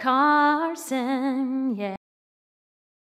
Karson, yeah.